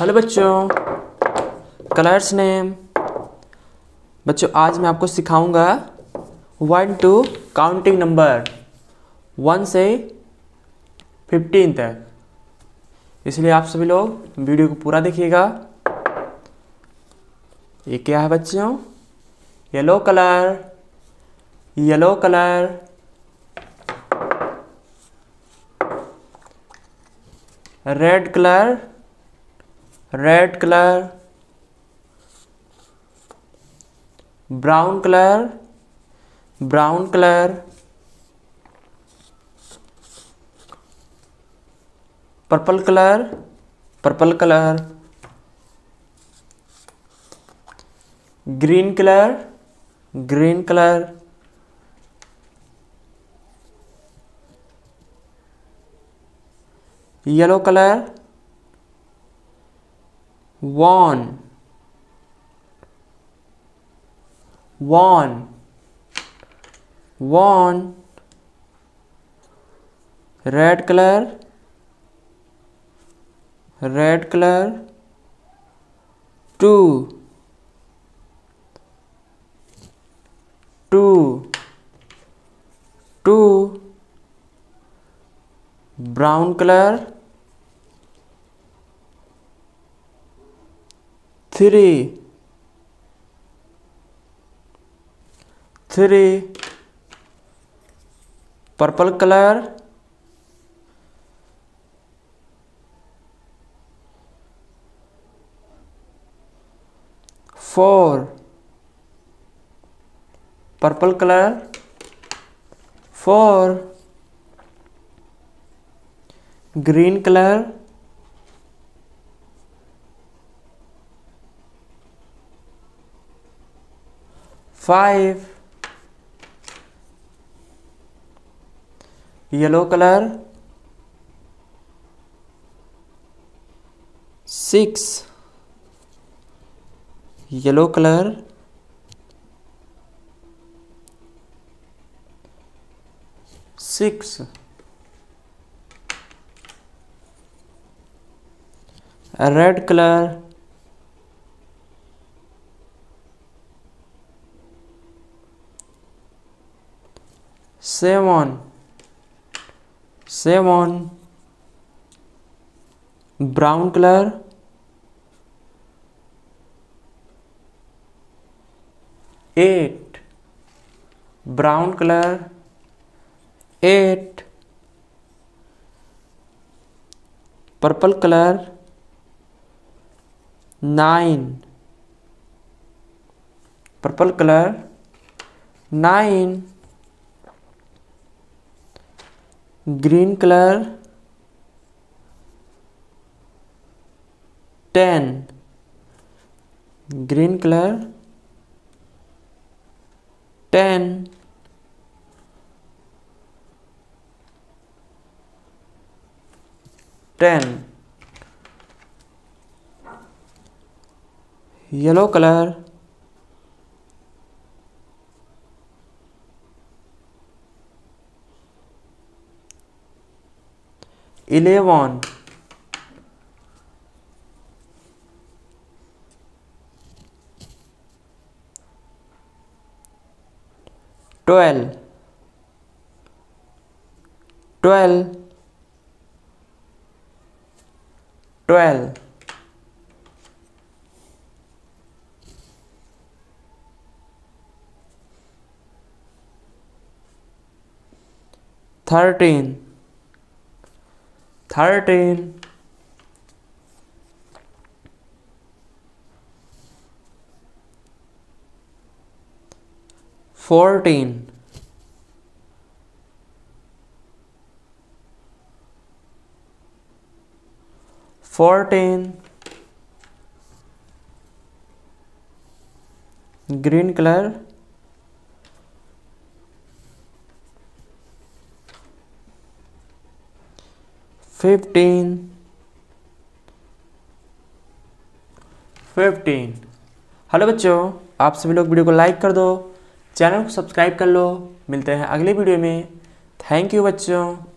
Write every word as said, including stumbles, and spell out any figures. Hello बच्चों, colours name. बच्चों आज मैं आपको सिखाऊंगा one two counting number one से फिफ्टीन तक, इसलिए आप सभी लोग वीडियो को पूरा देखिएगा। ये क्या है बच्चों? Yellow colour, yellow colour. Red colour, red colour. Brown colour, brown colour. Purple colour, purple colour. Green colour, green colour. Yellow colour, Won, won, won. Red color, red color. Two, two, two. Brown color, three, purple color, four, purple color, four, green color, five. Yellow colour, six. Yellow colour, six. a red color, seven, brown color, eight, brown color, eight, purple color. Nine. Purple colour, nine. Green colour, ten. Green colour, ten. Ten. Yellow colour, eleven. Twelve, twelve, twelve. Thirteen, thirteen. Fourteen, fourteen. Green colour, fifteen, fifteen. Hello बच्चों, आप सभी लोग video को like कर दो, channel को subscribe कर लो। मिलते हैं अगले वीडियो में। थैंक यू बच्चों।